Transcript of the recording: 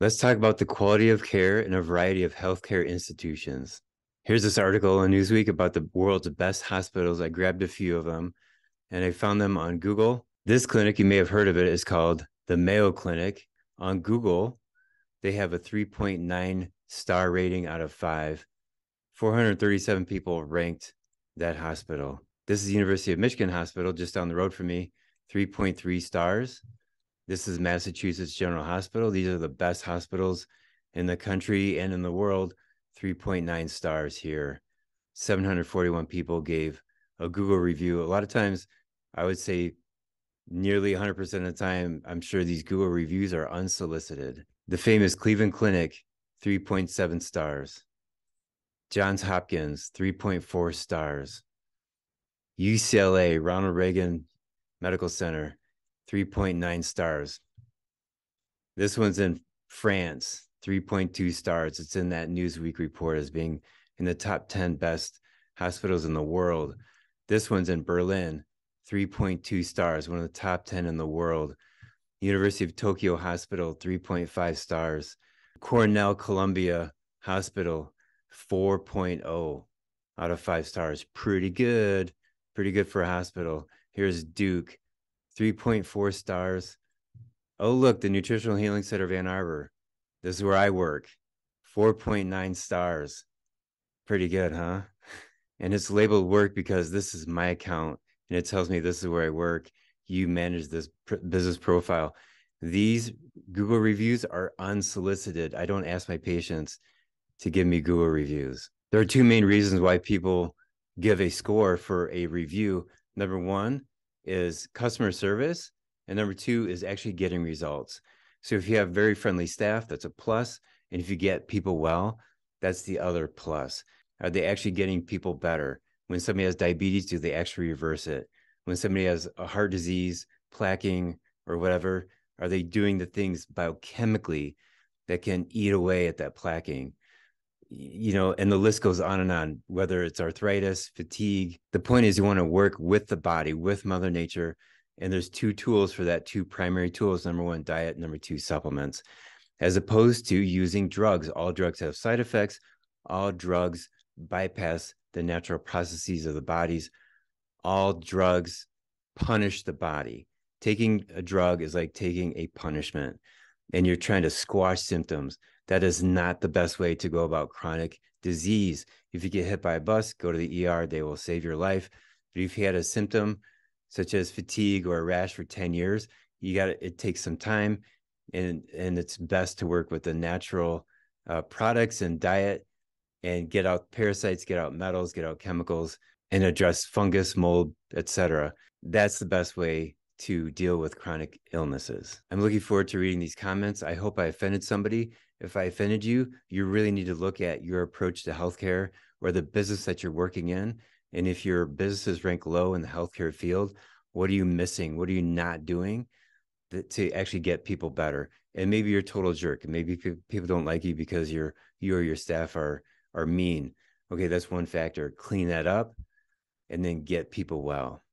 Let's talk about the quality of care in a variety of healthcare institutions. Here's this article in Newsweek about the world's best hospitals. I grabbed a few of them and I found them on Google. This clinic, you may have heard of it, is called the Mayo Clinic. On Google, they have a 3.9 star rating out of 5. 437 people ranked that hospital. This is the University of Michigan Hospital, just down the road from me, 3.3 stars. This is Massachusetts General Hospital. These are the best hospitals in the country and in the world. 3.9 stars here. 741 people gave a Google review. A lot of times, I would say nearly 100% of the time, I'm sure these Google reviews are unsolicited. The famous Cleveland Clinic, 3.7 stars. Johns Hopkins, 3.4 stars. UCLA, Ronald Reagan Medical Center, 3.9 stars. This one's in France, 3.2 stars. It's in that Newsweek report as being in the top 10 best hospitals in the world. This one's in Berlin, 3.2 stars, one of the top 10 in the world. University of Tokyo Hospital, 3.5 stars. Cornell Columbia Hospital, 4.0 out of 5 stars. Pretty good. Pretty good for a hospital. Here's Duke, 3.4 stars. Oh, look, the Nutritional Healing Center of Ann Arbor. This is where I work. 4.9 stars. Pretty good, huh? And it's labeled work because this is my account, and it tells me this is where I work. You manage this business profile. These Google reviews are unsolicited. I don't ask my patients to give me Google reviews. There are two main reasons why people give a score for a review. Number one is customer service, and number two is actually getting results. So if you have very friendly staff, that's a plus. And if you get people well, that's the other plus. Are they actually getting people better? When somebody has diabetes, do they actually reverse it? When somebody has a heart disease, plaquing, or whatever, are they doing the things biochemically that can eat away at that plaquing? You know, and the list goes on and on, whether it's arthritis, fatigue. The point is you want to work with the body, with Mother Nature. And there's two tools for that, two primary tools. Number one, diet. Number two, supplements. As opposed to using drugs. All drugs have side effects. All drugs bypass the natural processes of the bodies. All drugs punish the body. Taking a drug is like taking a punishment, and you're trying to squash symptoms. That is not the best way to go about chronic disease. If you get hit by a bus, go to the ER, they will save your life. But if you had a symptom such as fatigue or a rash for 10 years, it takes some time, and it's best to work with the natural products and diet and get out parasites, get out metals, get out chemicals, and address fungus, mold, etc. That's the best way to deal with chronic illnesses. I'm looking forward to reading these comments. I hope I offended somebody. If I offended you, you really need to look at your approach to healthcare or the business that you're working in. And if your business is ranked low in the healthcare field, what are you missing? What are you not doing to actually get people better? And maybe you're a total jerk. And maybe people don't like you because you or your staff are mean. Okay, that's one factor. Clean that up and then get people well.